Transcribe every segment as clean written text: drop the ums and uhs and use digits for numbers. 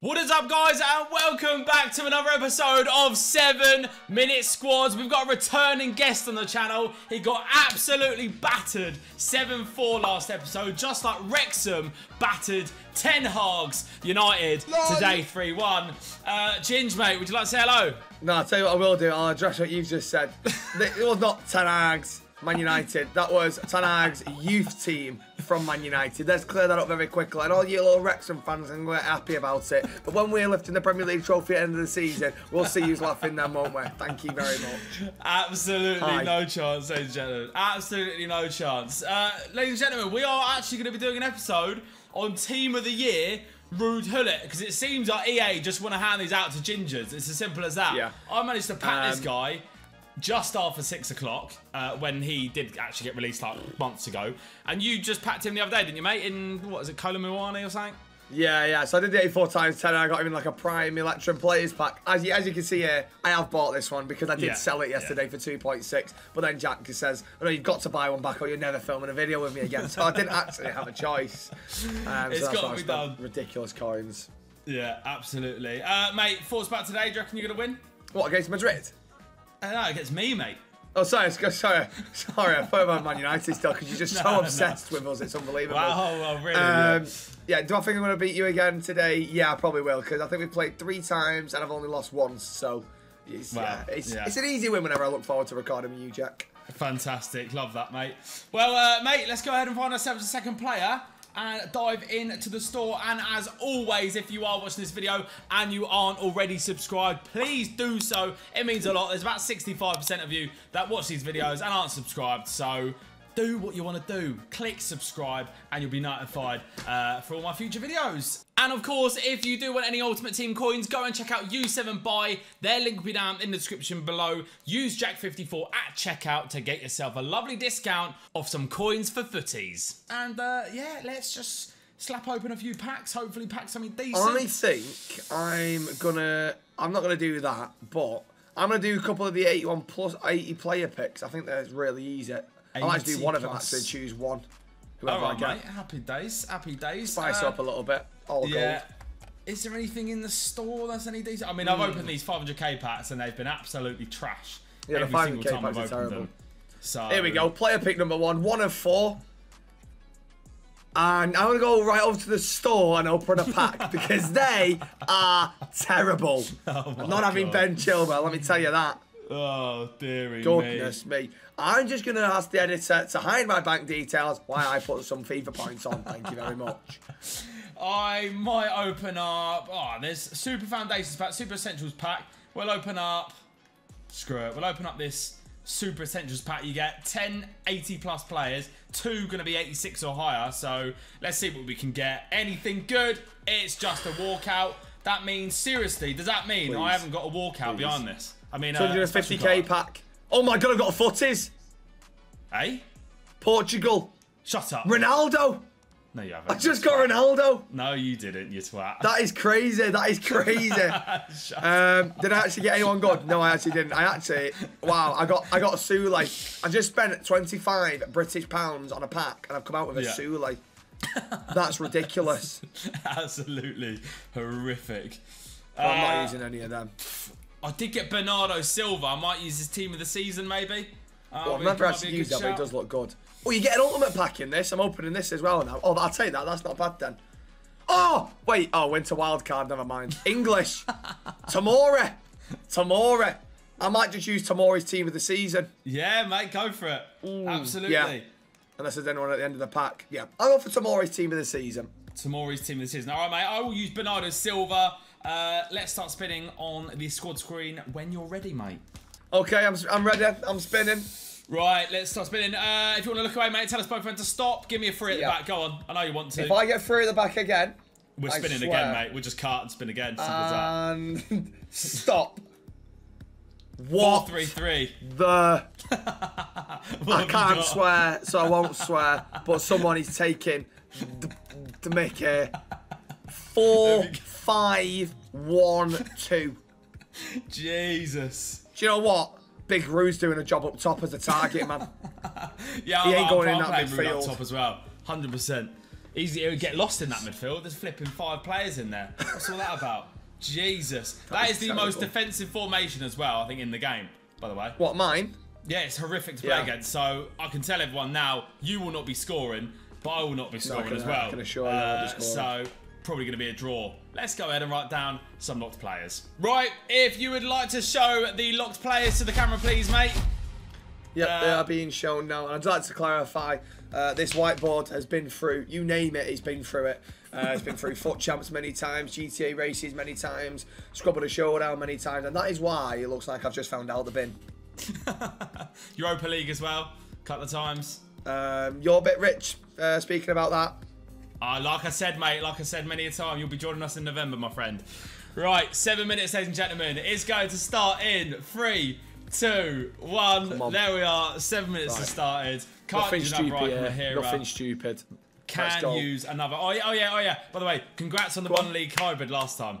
What is up, guys, and welcome back to another episode of 7-Minute Squads. We've got a returning guest on the channel. He got absolutely battered 7-4 last episode, just like Wrexham battered Ten Hag's United today 3-1. Ginge, mate, would you like to say hello? No, I'll tell you what I will do. I'll address what you've just said. It was not Ten Hag's Man United. That was Ten Hag's youth team from Man United. Let's clear that up very quickly. And all you little Wrexham fans can get happy about it. But when we're lifting the Premier League trophy at the end of the season, we'll see who's laughing then, won't we? Thank you very much. Absolutely no chance, ladies and gentlemen. Absolutely no chance. Ladies and gentlemen, we are actually going to be doing an episode on Team of the Year, Ruud Gullit, because it seems like EA just want to hand these out to gingers. It's as simple as that. Yeah. I managed to pat this guy just after 6 o'clock, when he did actually get released like months ago. And you just packed him the other day, didn't you, mate? In, what is it, Kolo Muani or something? Yeah. So I did the 84 times 10 and I got him in like a prime Electrum Players pack. As you can see here, I have bought this one because I did sell it yesterday for 2.6. But then Jack just says, oh, no, you've got to buy one back or you're never filming a video with me again. So I didn't actually have a choice. It's got to be done. Ridiculous coins. Yeah, absolutely. Mate, thoughts about today? Do you reckon you're going to win? What, against Madrid? No, against me, mate. Oh, sorry. I thought about Man United still because you're just so obsessed with us. It's unbelievable. Wow, well, really? Yeah, do I think I'm going to beat you again today? Yeah, I probably will because I think we've played 3 times and I've only lost once. So, it's an easy win whenever I look forward to recording with you, Jack. Fantastic. Love that, mate. Well, mate, let's go ahead and find ourselves a second player and dive into the store. And as always, if you are watching this video and you aren't already subscribed, please do so. It means a lot. There's about 65% of you that watch these videos and aren't subscribed, so do what you want to do. Click subscribe and you'll be notified for all my future videos. And of course, if you do want any Ultimate Team coins, go and check out U7Buy. Their link will be down in the description below. Use Jack54 at checkout to get yourself a lovely discount off some coins for footies. And yeah, let's just slap open a few packs, hopefully pack something decent. I think I'm not gonna do that, but I'm gonna do a couple of the 81 plus 80 player picks. I think that's really easy. I'll actually do one of them, actually choose one. Whoever I get. Mate. Happy days, happy days. Spice up a little bit. All gold. Is there anything in the store that's any decent? I mean, I've opened these 500k packs and they've been absolutely trash. Yeah, every the 500k packs are terrible. So here we go. Player pick number 1, 1 of 4. And I'm gonna go right over to the store and open a pack because they are terrible. Oh, I'm not having Ben Chilwell. Let me tell you that. Oh, dearie me. I'm just going to ask the editor to hide my bank details while I put some FIFA points on. Thank you very much. I might open up... Oh, there's Super Foundations pack, Super Essentials pack. We'll open up... Screw it. We'll open up this Super Essentials pack. You get 10 80-plus players. 2 going to be 86 or higher. So let's see what we can get. Anything good, it's just a walkout. That means, seriously, does that mean I haven't got a walkout behind this? I mean, 250k pack. Oh my God, I've got a footies. Hey? Portugal. Shut up. Ronaldo. No, you haven't. I just got Ronaldo. No, you didn't, you twat. That is crazy. That is crazy. Did I actually get anyone good? No, I actually didn't. Wow, I got a Sule. I just spent 25 British pounds on a pack and I've come out with a Sule. That's ridiculous. Absolutely horrific. Well, I'm not using any of them. I did get Bernardo Silva. I might use his team of the season, maybe. Well, I've never actually used that, but it does look good. Oh, you get an ultimate pack in this. I'm opening this as well now. Oh, I'll take that. That's not bad then. Oh, wait. Oh, went to wildcard. Never mind. English. Tamori. Tamori. I might just use Tamori's team of the season. Yeah, mate. Go for it. Ooh, absolutely. Yeah. Unless there's anyone at the end of the pack. Yeah. I'll go for Tamori's team of the season. Tamori's team of the season. All right, mate. I will use Bernardo Silva. Let's start spinning on the squad screen when you're ready, mate. Okay, I'm ready. I'm spinning. Right, let's start spinning. If you want to look away, mate, tell us both when to stop. Give me a three at the back. Go on. I know you want to. If I get three at the back again, we're spinning again, mate. We'll just cart and spin again. And stop. What? 4-3-3. I can't swear, so I won't swear. But someone is taking the Mickey. 4-5-1-2. Jesus. Do you know what? Big Ruud's doing a job up top as a target, man. Yeah, he ain't going in that midfield. Up top as well, 100%. Easy to get lost in that midfield. There's flipping 5 players in there. What's all that about? Jesus. That is the most defensive formation as well, I think, in the game, by the way. What, mine? Yeah, it's horrific to play against. So I can tell everyone now, you will not be scoring, but I will not be scoring as well. I can assure you I will be scoring. So probably going to be a draw. Let's go ahead and write down some locked players. Right, if you would like to show the locked players to the camera, please, mate. Yep, they are being shown now. And I'd like to clarify, this whiteboard has been through, you name it, it's been through it. It's been through Foot Champs many times, GTA races many times, Scrub of the Showdown many times. And that is why it looks like I've just found out the bin. Europa League as well, a couple of times. You're a bit rich, speaking about that. Like I said, mate, like I said many a time, you'll be joining us in November, my friend. Right, 7 minutes, ladies and gentlemen. It's going to start in 3, 2, 1. There we are. 7 minutes to start it. Can't use another right here. Nothing stupid. Can use another. Oh yeah, oh yeah, oh yeah. By the way, congrats on the Bond League hybrid last time.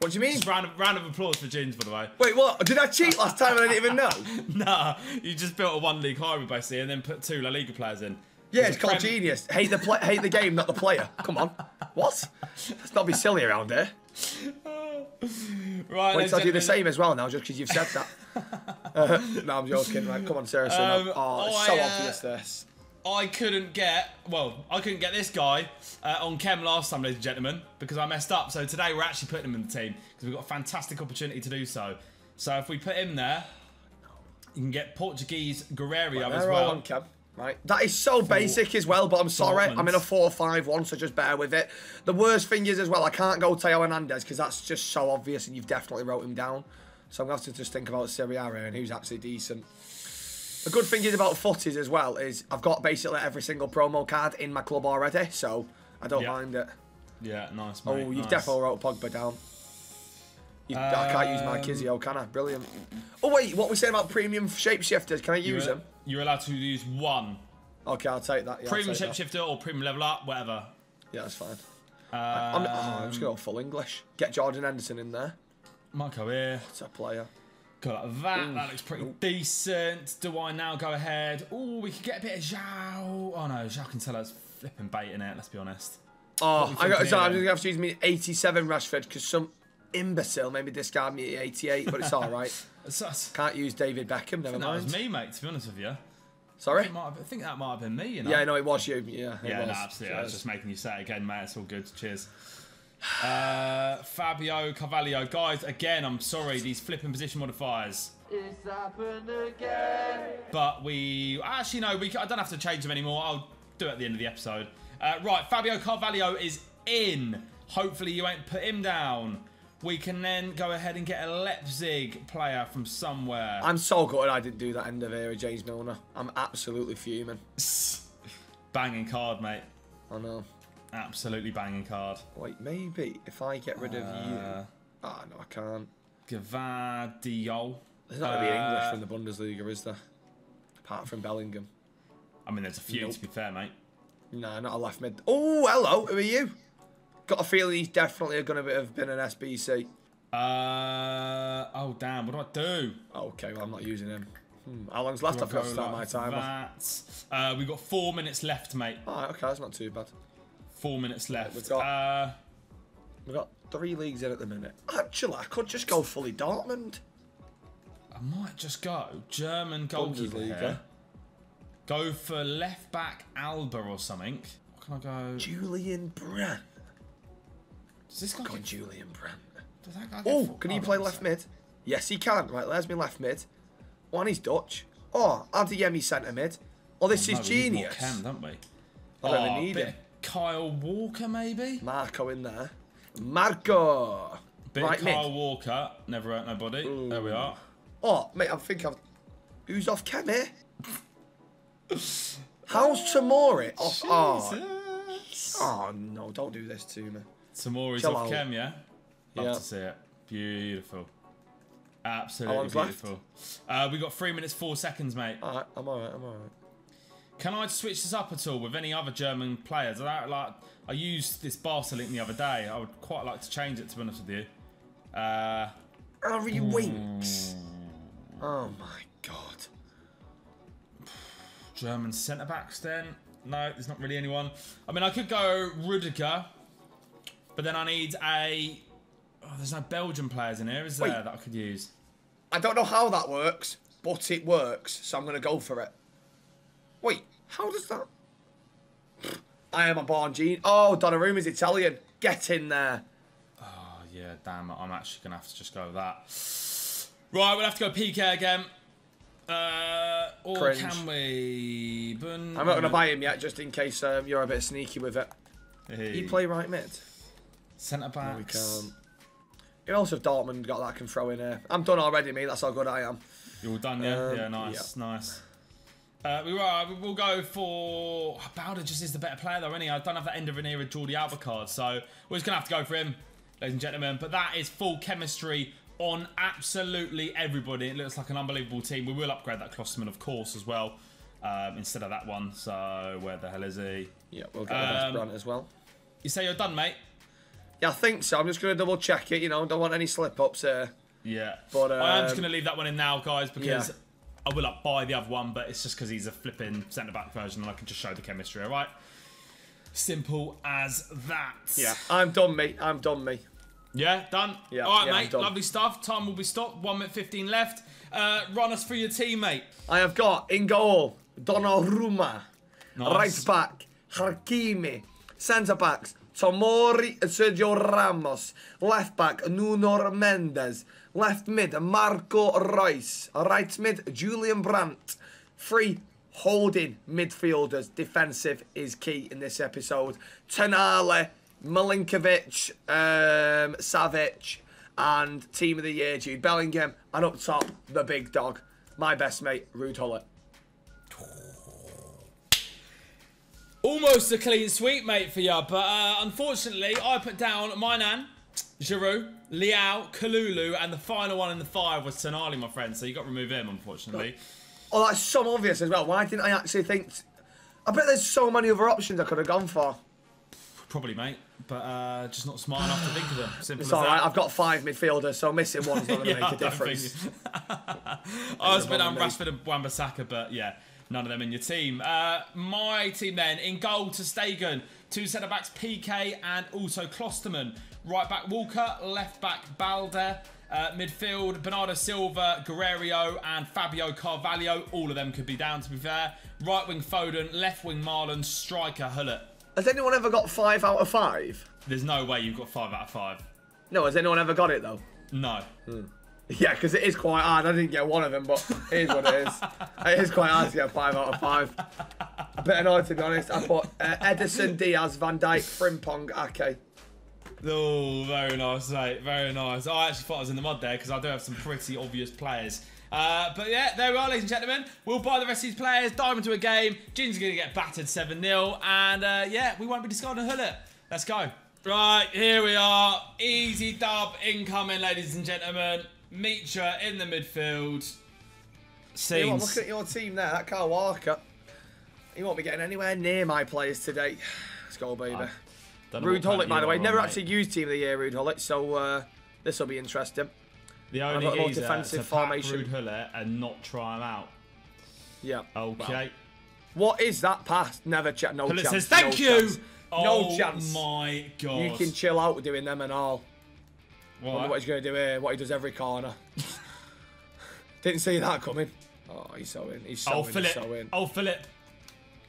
What do you mean? Just round of applause for Gins, by the way. Wait, what? Did I cheat last time and I didn't even know? Nah, you just built a 1 League hybrid basically, and then put 2 La Liga players in. Yeah, it's called genius. Hate the game, not the player. Come on. What? Let's not be silly around here. Right, wait till I do the same as well now, just because you've said that. No, I'm joking. Like, come on, seriously. Oh, it's so obvious this. I couldn't get this guy on Chem last time, ladies and gentlemen, because I messed up. So today we're actually putting him in the team because we've got a fantastic opportunity to do so. So if we put him there, you can get Portuguese Guerreiro as well. On Chem. Right, that is so basic as well, but I'm sorry, I'm in a 4-5-1, so just bear with it. The worst thing is as well, I can't go Teo Hernandez because that's just so obvious and you've definitely wrote him down. So I'm going to have to just think about Serie A and who's actually decent. The good thing is about footies as well is I've got basically every single promo card in my club already, so I don't mind it. Yeah, nice, mate. Oh, you've definitely wrote Pogba down. I can't use my Kizio, can I? Brilliant. Oh, wait, what we saying about premium shapeshifters? Can I use them? You're allowed to use 1. Okay, I'll take that. Yeah, premium shapeshifter or premium level up, whatever. Yeah, that's fine. I'm just going to go full English. Get Jordan Henderson in there. Marco here. It's a player. Go like that. Ooh. That looks pretty decent. Do I now go ahead? Oh, we could get a bit of Zhao. Oh, no, Zhao can tell us flipping bait in it, let's be honest. Oh, I'm going to have to use me 87 Rashford because some imbecile maybe discard me at 88, but it's all right. Can't use David Beckham, never mind. That was me, mate, to be honest with you. Sorry? I think that might have been me, you know? Yeah, no, it was you. Yeah, yeah, no, absolutely. I was just making you say it again, mate. It's all good. Cheers. Fabio Carvalho. Guys, again, I'm sorry. These flipping position modifiers. It's happened again. But we... Actually, no, I don't have to change them anymore. I'll do it at the end of the episode. Right, Fabio Carvalho is in. Hopefully you ain't put him down. We can then go ahead and get a Leipzig player from somewhere. I'm so gutted I didn't do that end of era, James Milner. I'm absolutely fuming. Banging card, mate. I know. Absolutely banging card. Wait, maybe if I get rid of you... Oh, no, I can't. Gvardiol. There's not going to be English from the Bundesliga, is there? Apart from Bellingham. I mean, there's a few, to be fair, mate. No, not a left mid. Oh, hello. Who are you? Got a feeling he's definitely going to have been an SBC. Oh, damn. What do I do? Okay, well, I'm not using him. How long's left? I've got to start my time off. We've got 4 minutes left, mate. All right, okay, that's not too bad. 4 minutes left. We've got 3 leagues in at the minute. Actually, I could just go fully Dortmund. I might just go German goalkeeper here. Go for left-back Alba or something. What can I go? Julian Brandt. Does this guy get... Julian Brandt. Does that guy can he play left mid? Yes, he can. Right, there's me left mid. Oh, and he's Dutch. Oh, Adeyemi centre mid. Oh, this is genius. We need more Cam, don't we? I don't need him. Kyle Walker, maybe? Marco in there. Marco! Bit right Kyle mid. Walker. Never hurt nobody. Ooh. There we are. Oh, mate, I think I've... Who's off Cam here? How's Tamori? Off... Oh, no, don't do this to me. Tamori's off Chem, yeah? Love to see it. Beautiful. Absolutely beautiful. We got 3 minutes, 4 seconds, mate. All right, I'm all right, I'm all right. Can I switch this up at all with any other German players? I used this Barca link the other day. I would quite like to change it, to be honest with you. Harry Winks. Oh, my God. German centre-backs, then. No, there's not really anyone. I mean, I could go Rudiger, but then I need a... Oh, there's no Belgian players in here, is there, that I could use? I don't know how that works, but it works, so I'm going to go for it. Wait, how does that... I am a born gene. Oh, Donnarumma's Italian. Get in there. Oh, yeah, damn it. I'm actually going to have to just go with that. Right, we'll have to go PK again. Or cringe. Can we... I'm not going to buy him yet, just in case you're a bit sneaky with it. Hey. You play right mid? Centre-backs. No, who else have Dortmund got that can throw in here? I'm done already, mate. That's how good I am. You're all done, yeah? Yeah, nice, yeah. Nice. We'll go for... Bauder just is the better player, though, isn't he? I don't have that end of an era Jordi Alba card, so we're just going to have to go for him, ladies and gentlemen. But that is full chemistry on absolutely everybody. It looks like an unbelievable team. We will upgrade that Klosterman, of course, as well, instead of that one. So where the hell is he? Yeah, we'll get the best Brandt as well. You say you're done, mate? Yeah, I think so. I'm just going to double check it, you know. Don't want any slip-ups here. Yeah. But, I am just going to leave that one in now, guys, because... Yeah. I will buy the other one, but it's just because he's a flipping centre-back version and I can just show the chemistry, all right? Simple as that. Yeah, I'm done, mate. I'm done, mate. Yeah, done? Yeah, all right, yeah, mate. Lovely stuff. Time will be stopped. 1:15 left. Run us through your team, mate. I have got in goal, Donnarumma. Nice. Right back, Hakimi. Centre-backs, Tamori and Sergio Ramos. Left back, Nuno Mendes. Left mid, Marco Reus. Right mid, Julian Brandt. Three holding midfielders. Defensive is key in this episode. Tonali, Milinkovic, Savic, and team of the year, Jude Bellingham. And up top, the big dog, my best mate, Ruud Gullit. Almost a clean sweep, mate, for you. But unfortunately, I put down Mainan, Giroud, Leao, Kalulu, and the final one in the five was Tonali, my friend. So you got to remove him, unfortunately. Oh, that's so obvious as well. Why didn't I actually think... I bet there's so many other options I could have gone for. Probably, mate. But just not smart enough to think of them. Simple as that. It's all right. I've got five midfielders, so missing one's not going to make a difference. I was a bit on Rashford and Wan-Bissaka, but yeah. None of them in your team. My team then, in goal ter Stegen, two centre-backs, PK and also Klosterman. Right back, Walker, left back, Balde. Midfield, Bernardo Silva, Guerreiro and Fabio Carvalho. All of them could be down, to be fair. Right wing, Foden. Left wing, Marlon. Striker, Hullet. Has anyone ever got 5 out of 5? There's no way you've got 5 out of 5. No, has anyone ever got it, though? No. Hmm. Yeah, because it is quite hard. I didn't get one of them, but it is what it is. It is quite hard to get 5 out of 5. A bit annoyed, to be honest. I put Ederson, Diaz, Van Dijk, Frimpong, Ake. Oh, very nice, mate. Very nice. I actually thought I was in the mud there because I do have some pretty obvious players. But yeah, there we are, ladies and gentlemen. We'll buy the rest of these players, dive into a game. Gin's going to get battered 7-0. And yeah, we won't be discarding Hullet. Let's go. Right, here we are. Easy dub incoming, ladies and gentlemen. Mitra in the midfield. You know, look at your team there, that Kyle Walker. He won't be getting anywhere near my players today. Let's go, baby. Ruud Gullit, by the way. Never actually used team of the year, Ruud Gullit, so this will be interesting. The only I've got more defensive formation. Ruud Gullit and not try him out. Yeah. Okay. Well, what is that pass? Never check. No chance. Says, thank no you. Chance. Oh, no chance. My God. You can chill out with doing them and all. What? I wonder what he's going to do here, what he does every corner. Didn't see that coming. Oh, he's so in. He's so in. He's so in. Oh, Philip.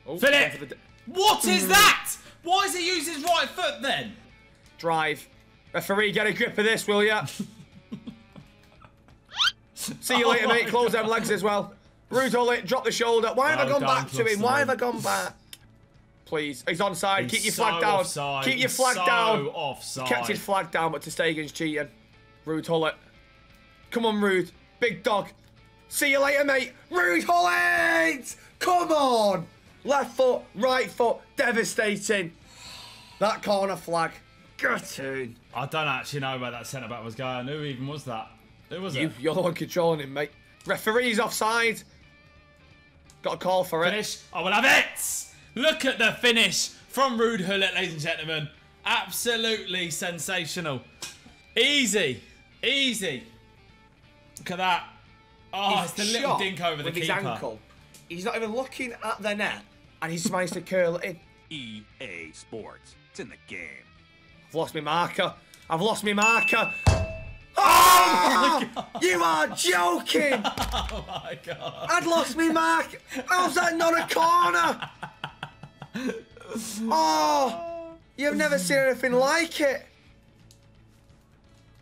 Oh, Philip! What is that? Why does he use his right foot then? Drive. Referee, get a grip of this, will ya? See you later, mate. Close them legs as well. Ruud Gullit, drop the shoulder. Why have I gone back to him? Why have I gone back? Please. He's onside. Keep your flag down. Offside. Keep your flag down. Offside. He kept his flag down, but ter Stegen's cheating. Ruud Gullit. Come on, Ruud. Big dog. See you later, mate. Ruud Gullit! Come on! Left foot, right foot. Devastating. That corner flag. Gutting. I don't actually know where that centre-back was going. Who even was that? Who was it? You're the one controlling him, mate. Referee's offside. Got a call for it. Finish. I will have it! Look at the finish from Ruud Gullit, ladies and gentlemen. Absolutely sensational. Easy. Easy. Look at that. Oh, it's the little dink over the keeper. With his ankle. He's not even looking at the net. and he's managed to curl it in. EA Sports, it's in the game. I've lost my marker. I've lost my marker. Oh, you are joking! Oh my god! I'd lost me mark. How's that not a corner? Oh, you've never seen anything like it.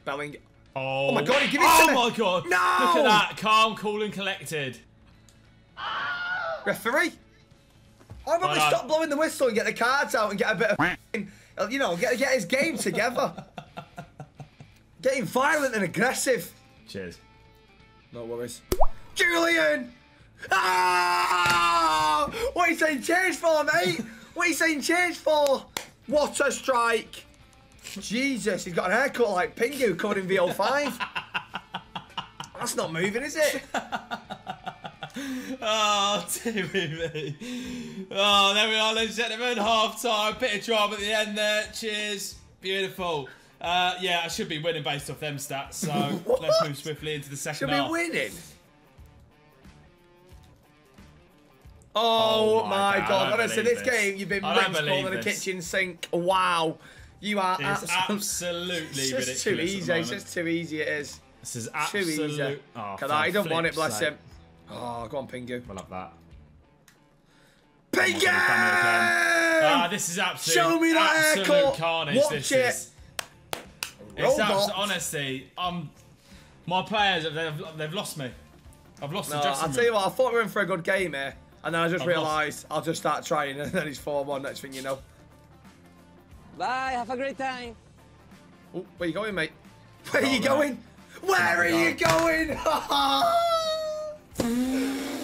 Bellingham. Oh, oh my god! He gave it to me. Oh my god! No! Look at that! Calm, cool, and collected. Referee. Why don't we stop blowing the whistle and get the cards out and get a bit of, you know, get his game together. Getting violent and aggressive. Cheers. No worries. Julian! Ah! What are you saying cheers for, mate? What are you saying cheers for? What a strike. Jesus, he's got an haircut like Pingu covered in VO5. That's not moving, is it? Oh, Timmy. Oh, there we are, ladies and gentlemen. Half time. Bit of drama at the end there. Cheers. Beautiful. Yeah, I should be winning based off them stats, so let's move swiftly into the second half. Should be winning? Oh, my God. Honestly, this game, you've been rinsed more than a kitchen sink. Wow. You are absolutely ridiculous. It's just too easy. It's just too easy, it is. This is absolutely... He don't want it, bless him. Oh, go on, Pingu. We'll have that. Pingu! This is absolute carnage. Watch it. It's absolutely, honestly, my players, they've lost me. I've lost the dressing room. I'll tell you what, I thought we were in for a good game here, and then I just realised I'll just start trying, and then it's 4-1, next thing you know. Bye, have a great time. Oh, where you going, mate? Where are you going? Where are you going?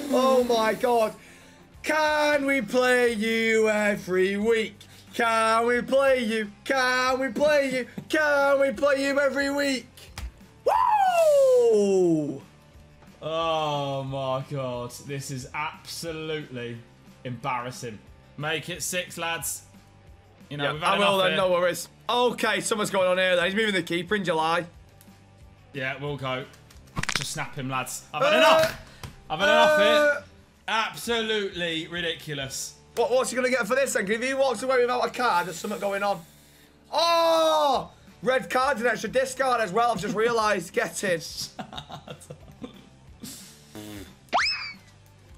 Oh, my God. Can we play you every week? Can we play you? Can we play you? Can we play you every week? Woo! Oh my god. This is absolutely embarrassing. Make it 6, lads. You know, we've had enough here. No worries. Okay, something's going on here then. He's moving the keeper in July. Yeah, we'll go. Just snap him, lads. I've had enough. I've had enough here. Absolutely ridiculous. What's he going to get for this then? If he walks away without a card, there's something going on. Oh! Red card's an extra discard as well, I've just realised. Get it.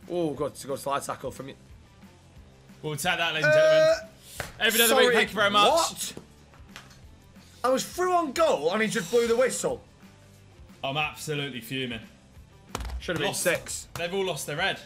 Oh, good slide tackle from you. We'll take that, ladies and gentlemen. Every other week, thank you very much. What? I was through on goal and he just blew the whistle. I'm absolutely fuming. Should have been 6. They've all lost their red.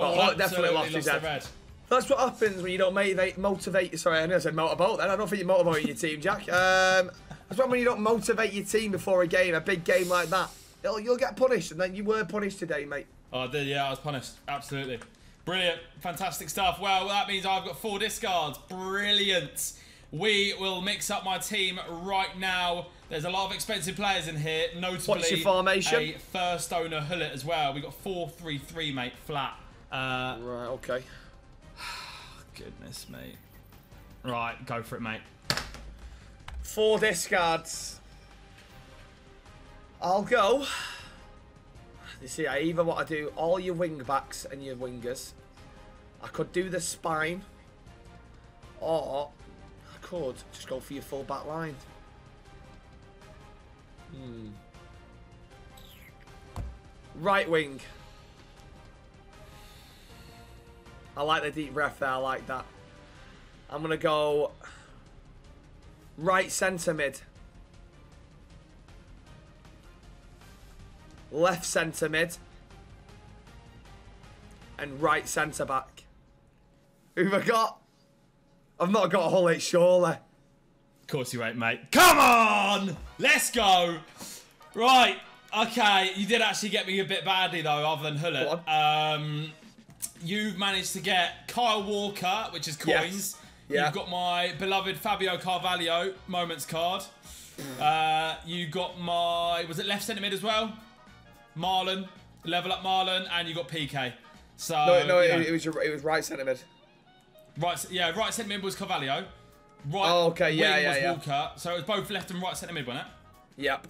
Oh, definitely lost his head. That's what happens when you don't motivate. Sorry, I know I said motorboat then. I don't think you're motivating your team, Jack. That's when you don't motivate your team before a game, a big game like that. You'll get punished, and then you were punished today, mate. Oh, I did, yeah, I was punished. Absolutely. Brilliant. Fantastic stuff. Well, that means I've got 4 discards. Brilliant. We will mix up my team right now. There's a lot of expensive players in here, notably what's your formation? A first owner Hullet as well. We've got 4-3-3, mate, flat. Right, okay. Goodness, mate. Right, go for it, mate. 4 discards. I'll go. You see, I either want to do all your wing backs and your wingers. I could do the spine. Or I could just go for your full back line. Right wing. I like the deep breath there. I like that. I'm going to go right centre mid. Left centre mid. And right centre back. Who've I got? I've not got a whole lot, surely. Of course you ain't, mate. Come on! Let's go! Right. Okay. You did actually get me a bit badly, though, other than Hullet. You've managed to get Kyle Walker, which is coins. Yes. Yeah. You've got my beloved Fabio Carvalho, moments card. You got my, was it left centre mid as well? Marlon, level up Marlon, and you got PK. So no, it was right centre mid. Right, yeah, right centre mid was Carvalho. Right. Oh, okay, yeah. Walker. So it was both left and right centre mid, wasn't it? Yep.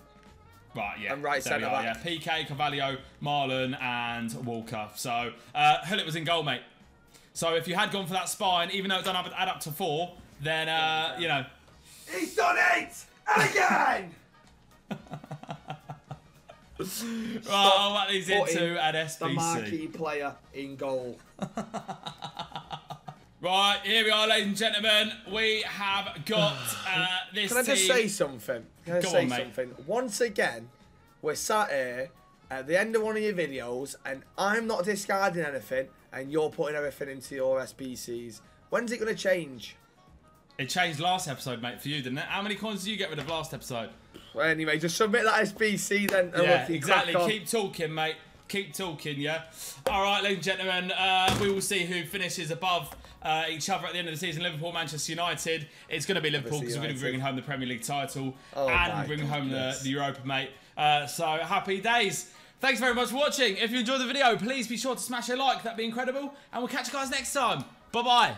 Right, yeah. And right centre back. Yeah. PK, Carvalho, Marlon, and Walker. So Hullet was in goal, mate. So if you had gone for that spine, even though it doesn't add up to 4, then, you know. He's done it! Again! Right, I'll let these into at SBC. The marquee player in goal. Right, here we are, ladies and gentlemen. We have got this team. Can I just say something? Go on, mate. Once again, we're sat here at the end of one of your videos, and I'm not discarding anything, and you're putting everything into your SBCs. When's it going to change? It changed last episode, mate, for you, didn't it? How many coins did you get rid of last episode? Well, anyway, just submit that SBC then. And yeah, exactly. Keep talking, mate. Keep talking, yeah? All right, ladies and gentlemen, we will see who finishes above each other at the end of the season. Liverpool, Manchester United. It's going to be Liverpool because we're going to be bringing home the Premier League title and bringing home the Europa, mate. So, happy days. Thanks very much for watching. If you enjoyed the video, please be sure to smash a like. That'd be incredible. And we'll catch you guys next time. Bye-bye.